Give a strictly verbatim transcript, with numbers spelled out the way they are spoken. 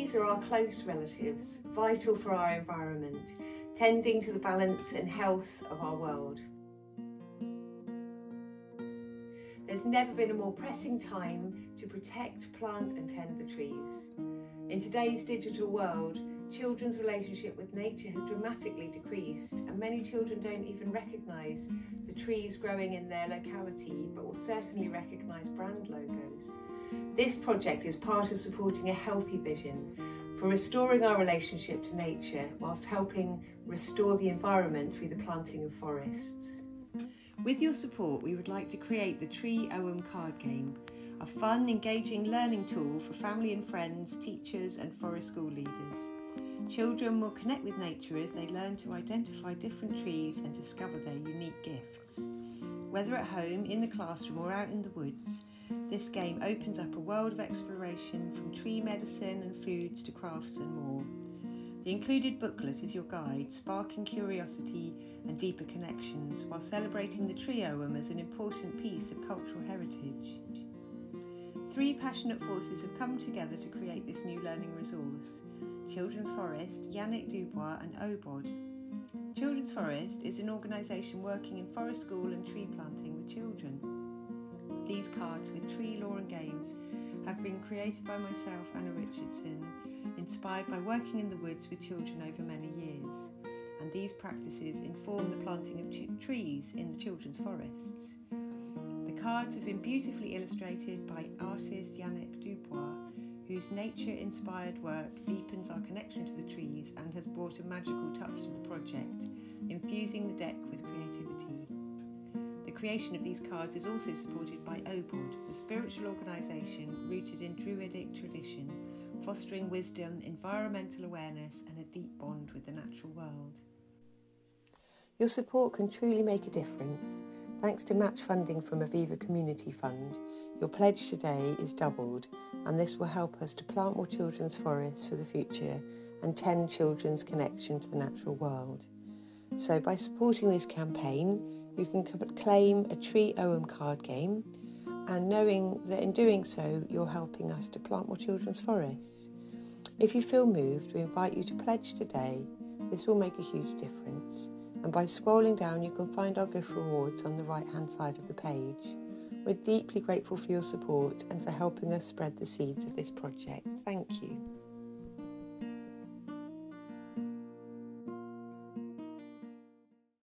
Trees are our close relatives, vital for our environment, tending to the balance and health of our world. There's never been a more pressing time to protect, plant and tend the trees. In today's digital world, children's relationship with nature has dramatically decreased, and many children don't even recognise the trees growing in their locality, but will certainly recognise brand logos. This project is part of supporting a healthy vision for restoring our relationship to nature whilst helping restore the environment through the planting of forests. With your support, we would like to create the Tree Ogham card game, a fun, engaging learning tool for family and friends, teachers and forest school leaders. Children will connect with nature as they learn to identify different trees and discover their unique gifts. Whether at home, in the classroom or out in the woods, this game opens up a world of exploration, from tree medicine and foods to crafts and more. The included booklet is your guide, sparking curiosity and deeper connections while celebrating the Tree Ogham as an important piece of cultural heritage. Three passionate forces have come together to create this new learning resource: Children's Forest, Yannick Dubois and O B O D. Children's Forest is an organisation working in forest school and tree planting with children. These cards with tree lore and games have been created by myself, Anna Richardson, inspired by working in the woods with children over many years, and these practices inform the planting of ch- trees in the children's forests. The cards have been beautifully illustrated by artist Yannick Dubois, whose nature-inspired work deepens our connection to the trees and has brought a magical touch to the project, infusing the deck with creativity. The creation of these cards is also supported by O B O D, a spiritual organisation rooted in druidic tradition, fostering wisdom, environmental awareness and a deep bond with the natural world. Your support can truly make a difference. Thanks to match funding from Aviva Community Fund, your pledge today is doubled, and this will help us to plant more children's forests for the future and tend children's connection to the natural world. So by supporting this campaign, you can claim a Tree Ogham card game, and knowing that in doing so you're helping us to plant more children's forests. If you feel moved, we invite you to pledge today. This will make a huge difference, and by scrolling down you can find our gift rewards on the right hand side of the page. We're deeply grateful for your support and for helping us spread the seeds of this project. Thank you.